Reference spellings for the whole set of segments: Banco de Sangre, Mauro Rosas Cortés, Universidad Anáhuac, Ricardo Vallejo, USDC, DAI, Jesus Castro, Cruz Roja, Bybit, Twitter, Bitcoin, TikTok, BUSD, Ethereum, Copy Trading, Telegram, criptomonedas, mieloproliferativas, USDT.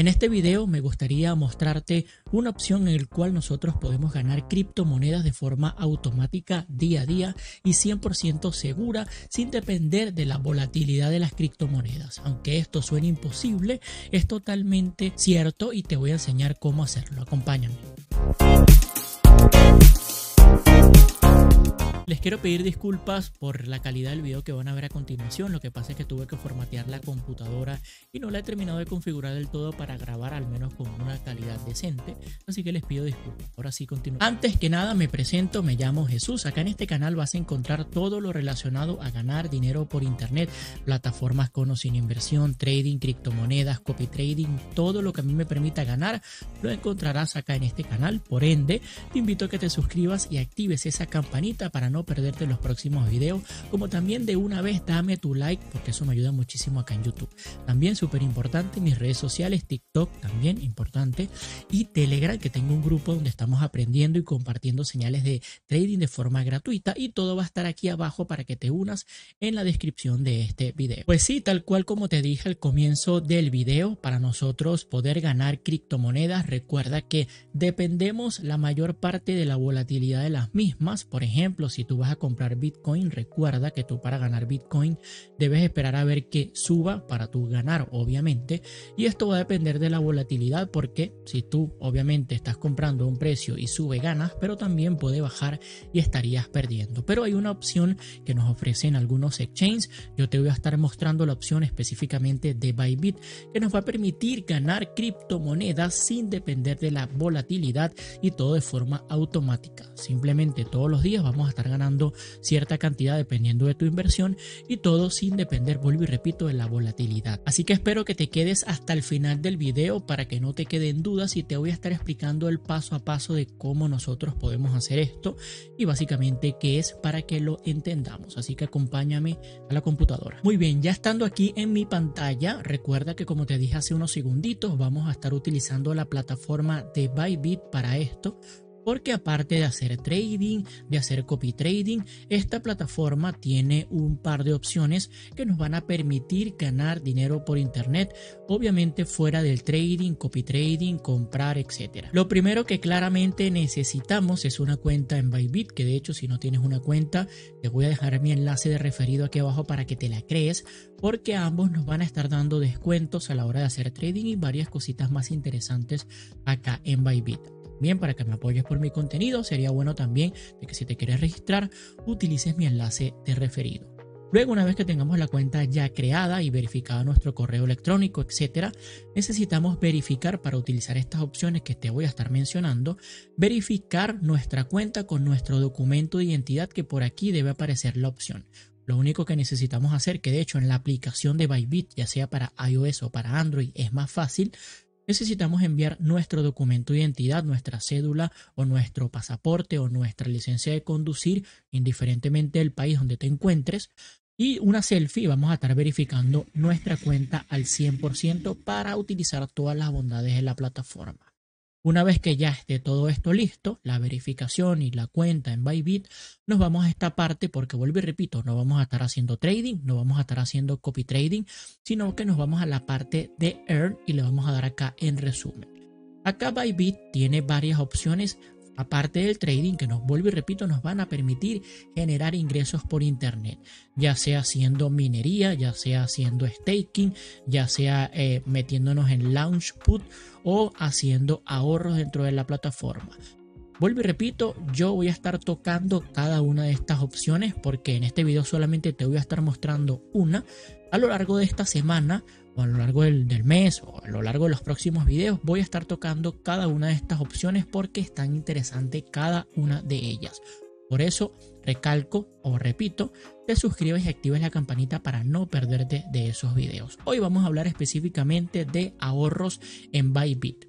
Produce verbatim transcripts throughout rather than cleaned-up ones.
En este video me gustaría mostrarte una opción en la cual nosotros podemos ganar criptomonedas de forma automática día a día y cien por ciento segura sin depender de la volatilidad de las criptomonedas. Aunque esto suene imposible, es totalmente cierto y te voy a enseñar cómo hacerlo. Acompáñame. Les quiero pedir disculpas por la calidad del video que van a ver a continuación. Lo que pasa es que tuve que formatear la computadora y no la he terminado de configurar del todo para grabar al menos con una calidad decente, así que les pido disculpas. Ahora sí, continuamos. Antes que nada me presento, me llamo Jesús. Acá en este canal vas a encontrar todo lo relacionado a ganar dinero por internet, plataformas con o sin inversión, trading, criptomonedas, copy trading, todo lo que a mí me permita ganar lo encontrarás acá en este canal. Por ende, te invito a que te suscribas y actives esa campanita para no perderte los próximos videos, como también de una vez dame tu like porque eso me ayuda muchísimo acá en YouTube. También súper importante mis redes sociales, TikTok también importante, y Telegram, que tengo un grupo donde estamos aprendiendo y compartiendo señales de trading de forma gratuita, y todo va a estar aquí abajo para que te unas en la descripción de este video. Pues sí, tal cual como te dije al comienzo del video, para nosotros poder ganar criptomonedas, recuerda que dependemos la mayor parte de la volatilidad de las mismas. Por ejemplo, si tú vas a comprar Bitcoin, recuerda que tú para ganar Bitcoin debes esperar a ver que suba para tú ganar, obviamente, y esto va a depender de la volatilidad, porque si tú obviamente estás comprando un precio y sube, ganas, pero también puede bajar y estarías perdiendo. Pero hay una opción que nos ofrecen algunos exchanges. Yo te voy a estar mostrando la opción específicamente de Bybit, que nos va a permitir ganar criptomonedas sin depender de la volatilidad, y todo de forma automática. Simplemente todos los días vamos a estar ganando ganando cierta cantidad dependiendo de tu inversión, y todo sin depender, vuelvo y repito, de la volatilidad. Así que espero que te quedes hasta el final del video para que no te queden dudas, y te voy a estar explicando el paso a paso de cómo nosotros podemos hacer esto y básicamente qué es, para que lo entendamos. Así que acompáñame a la computadora. Muy bien, ya estando aquí en mi pantalla, recuerda que como te dije hace unos segunditos, vamos a estar utilizando la plataforma de Bybit para esto. Porque aparte de hacer trading, de hacer copy trading, esta plataforma tiene un par de opciones que nos van a permitir ganar dinero por internet, obviamente fuera del trading, copy trading, comprar, etcétera. Lo primero que claramente necesitamos es una cuenta en Bybit, que de hecho si no tienes una cuenta, te voy a dejar mi enlace de referido aquí abajo para que te la crees, porque ambos nos van a estar dando descuentos a la hora de hacer trading y varias cositas más interesantes acá en Bybit. Bien, para que me apoyes por mi contenido, sería bueno también de que si te quieres registrar, utilices mi enlace de referido. Luego, una vez que tengamos la cuenta ya creada y verificado nuestro correo electrónico, etcétera, necesitamos verificar, para utilizar estas opciones que te voy a estar mencionando, verificar nuestra cuenta con nuestro documento de identidad, que por aquí debe aparecer la opción. Lo único que necesitamos hacer, que de hecho en la aplicación de Bybit, ya sea para iOS o para Android, es más fácil, necesitamos enviar nuestro documento de identidad, nuestra cédula o nuestro pasaporte o nuestra licencia de conducir, indiferentemente del país donde te encuentres, y una selfie. Vamos a estar verificando nuestra cuenta al cien por ciento para utilizar todas las bondades de la plataforma. Una vez que ya esté todo esto listo, la verificación y la cuenta en Bybit, nos vamos a esta parte, porque vuelvo y repito, no vamos a estar haciendo trading, no vamos a estar haciendo copy trading, sino que nos vamos a la parte de Earn y le vamos a dar acá en resumen. Acá Bybit tiene varias opciones, aparte del trading, que nos, vuelvo y repito, nos van a permitir generar ingresos por internet, ya sea haciendo minería, ya sea haciendo staking, ya sea eh, metiéndonos en launch put o haciendo ahorros dentro de la plataforma. Vuelvo y repito, yo voy a estar tocando cada una de estas opciones porque en este video solamente te voy a estar mostrando una. A lo largo de esta semana, o a lo largo del, del mes, o a lo largo de los próximos videos, voy a estar tocando cada una de estas opciones porque es tan interesante cada una de ellas. Por eso recalco o repito, te suscribes y actives la campanita para no perderte de esos videos. Hoy vamos a hablar específicamente de ahorros en Bybit.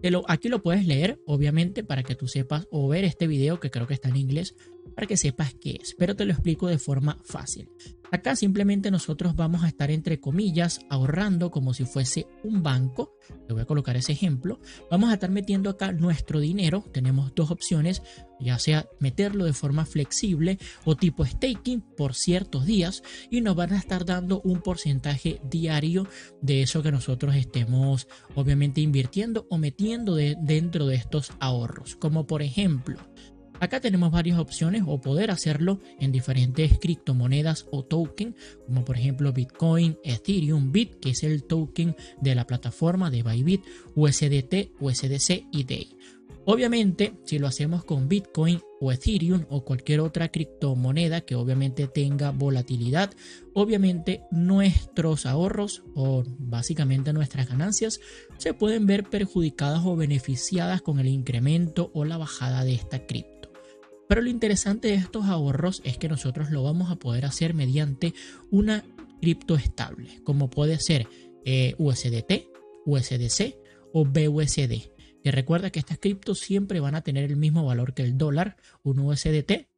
Te lo, aquí lo puedes leer, obviamente, para que tú sepas, o ver este video que creo que está en inglés, para que sepas qué es, pero te lo explico de forma fácil. Acá simplemente nosotros vamos a estar, entre comillas, ahorrando como si fuese un banco. Te voy a colocar ese ejemplo. Vamos a estar metiendo acá nuestro dinero. Tenemos dos opciones, ya sea meterlo de forma flexible o tipo staking por ciertos días, y nos van a estar dando un porcentaje diario de eso que nosotros estemos obviamente invirtiendo o metiendo de, dentro de estos ahorros. Como por ejemplo, acá tenemos varias opciones o poder hacerlo en diferentes criptomonedas o token, como por ejemplo Bitcoin, Ethereum, Bit, que es el token de la plataforma de Bybit, U S D T, U S D C y D A I. Obviamente, si lo hacemos con Bitcoin o Ethereum o cualquier otra criptomoneda que obviamente tenga volatilidad, obviamente nuestros ahorros o básicamente nuestras ganancias se pueden ver perjudicadas o beneficiadas con el incremento o la bajada de esta cripto. Pero lo interesante de estos ahorros es que nosotros lo vamos a poder hacer mediante una cripto estable, como puede ser eh, U S D T, U S D C o B U S D. Y recuerda que estas criptos siempre van a tener el mismo valor que el dólar. Un U S D T,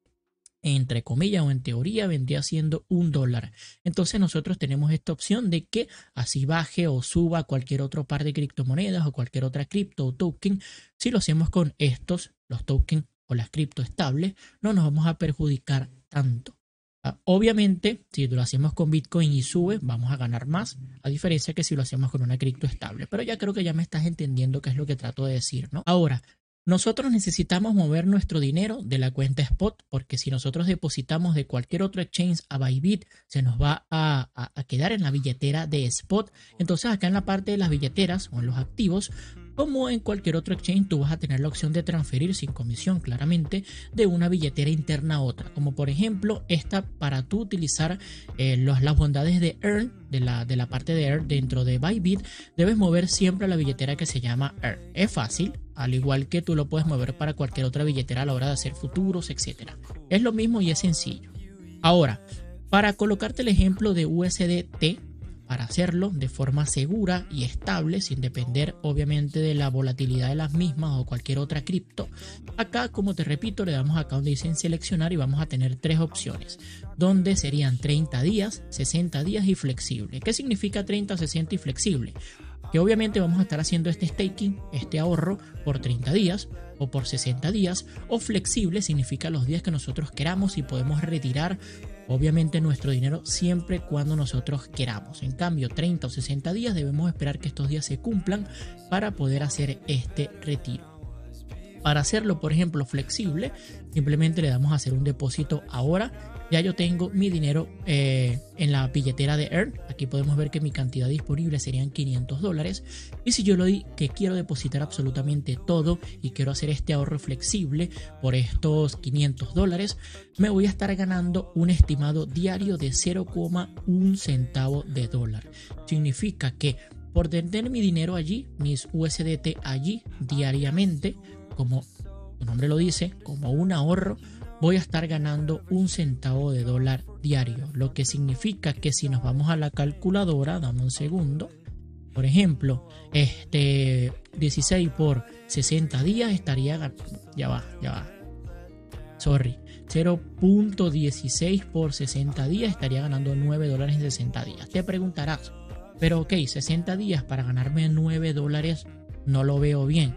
entre comillas o en teoría, vendría siendo un dólar. Entonces nosotros tenemos esta opción de que así baje o suba cualquier otro par de criptomonedas o cualquier otra cripto o token. Si lo hacemos con estos, los tokens o las cripto estables, no nos vamos a perjudicar tanto. Obviamente, si lo hacemos con Bitcoin y sube, vamos a ganar más, a diferencia que si lo hacemos con una cripto estable. Pero ya creo que ya me estás entendiendo qué es lo que trato de decir, ¿no? Ahora, nosotros necesitamos mover nuestro dinero de la cuenta spot, porque si nosotros depositamos de cualquier otro exchange a Bybit, se nos va a, a, a quedar en la billetera de spot. Entonces acá en la parte de las billeteras o en los activos, como en cualquier otro exchange, tú vas a tener la opción de transferir sin comisión, claramente, de una billetera interna a otra. Como por ejemplo esta, para tú utilizar eh, los, las bondades de Earn, de la, de la parte de Earn dentro de Bybit, debes mover siempre a la billetera que se llama Earn. Es fácil, al igual que tú lo puedes mover para cualquier otra billetera a la hora de hacer futuros, etcétera. Es lo mismo y es sencillo. Ahora, para colocarte el ejemplo de U S D T, para hacerlo de forma segura y estable, sin depender obviamente de la volatilidad de las mismas o cualquier otra cripto, acá, como te repito, le damos acá donde dicen seleccionar y vamos a tener tres opciones, donde serían treinta días, sesenta días y flexible. ¿Qué significa treinta, sesenta y flexible? Que obviamente vamos a estar haciendo este staking, este ahorro, por treinta días o por sesenta días, o flexible significa los días que nosotros queramos y podemos retirar obviamente nuestro dinero siempre cuando nosotros queramos. En cambio, treinta o sesenta días debemos esperar que estos días se cumplan para poder hacer este retiro. Para hacerlo, por ejemplo, flexible, simplemente le damos a hacer un depósito ahora. Ya yo tengo mi dinero eh, en la billetera de Earn. Aquí podemos ver que mi cantidad disponible serían quinientos dólares. Y si yo lo di que quiero depositar absolutamente todo y quiero hacer este ahorro flexible por estos quinientos dólares, me voy a estar ganando un estimado diario de cero coma uno centavo de dólar. Significa que por tener mi dinero allí, mis U S D T allí diariamente, como su nombre lo dice, como un ahorro, voy a estar ganando un centavo de dólar diario. Lo que significa que si nos vamos a la calculadora, dame un segundo, por ejemplo, este dieciséis por sesenta días estaría ganando, ya va, ya va, sorry, cero punto dieciséis por sesenta días estaría ganando nueve dólares en sesenta días. Te preguntarás, pero ok, sesenta días para ganarme nueve dólares, no lo veo bien.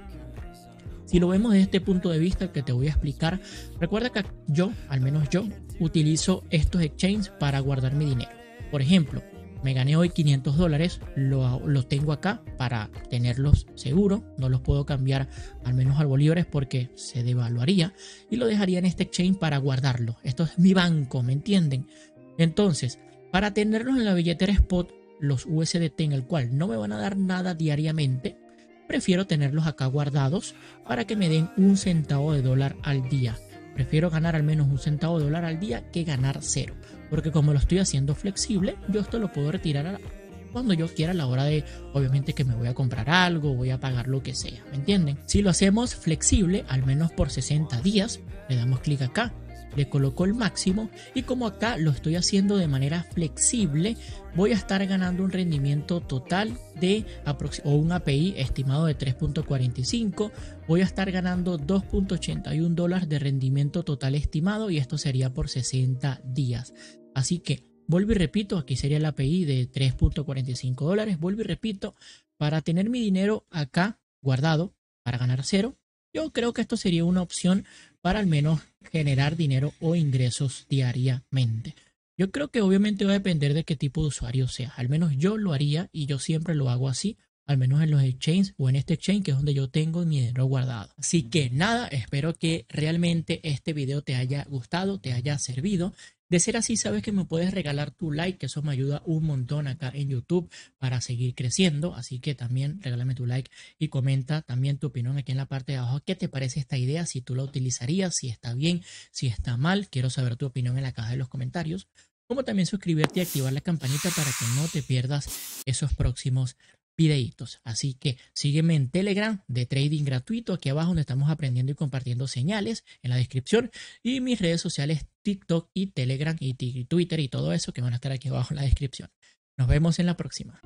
Si lo vemos desde este punto de vista que te voy a explicar, recuerda que yo, al menos yo, utilizo estos exchanges para guardar mi dinero. Por ejemplo, me gané hoy quinientos dólares, lo, lo tengo acá para tenerlos seguros, no los puedo cambiar al menos al bolívares porque se devaluaría, y lo dejaría en este exchange para guardarlo. Esto es mi banco, ¿me entienden? Entonces, para tenerlos en la billetera spot, los U S D T, en el cual no me van a dar nada diariamente, prefiero tenerlos acá guardados para que me den un centavo de dólar al día. Prefiero ganar al menos un centavo de dólar al día que ganar cero, porque como lo estoy haciendo flexible, yo esto lo puedo retirar a la, cuando yo quiera, a la hora de, obviamente, que me voy a comprar algo, voy a pagar lo que sea, ¿me entienden? Si lo hacemos flexible, al menos por sesenta días, le damos clic acá, le coloco el máximo, y como acá lo estoy haciendo de manera flexible, voy a estar ganando un rendimiento total de o un A P I estimado de tres punto cuarenta y cinco. Voy a estar ganando dos punto ochenta y uno dólares de rendimiento total estimado, y esto sería por sesenta días. Así que vuelvo y repito, aquí sería el A P I de tres punto cuarenta y cinco dólares. Vuelvo y repito, para tener mi dinero acá guardado para ganar cero, yo creo que esto sería una opción para al menos generar dinero o ingresos diariamente. Yo creo que obviamente va a depender de qué tipo de usuario sea. Al menos yo lo haría, y yo siempre lo hago así, al menos en los exchanges o en este exchange, que es donde yo tengo mi dinero guardado. Así que nada, espero que realmente este video te haya gustado, te haya servido. De ser así, sabes que me puedes regalar tu like, que eso me ayuda un montón acá en YouTube para seguir creciendo. Así que también regálame tu like y comenta también tu opinión aquí en la parte de abajo. ¿Qué te parece esta idea? Si tú la utilizarías, si está bien, si está mal. Quiero saber tu opinión en la caja de los comentarios. Como también suscribirte y activar la campanita para que no te pierdas esos próximos videitos. Así que sígueme en Telegram de trading gratuito, aquí abajo, donde estamos aprendiendo y compartiendo señales en la descripción, y mis redes sociales TikTok y Telegram y Twitter y todo eso que van a estar aquí abajo en la descripción. Nos vemos en la próxima.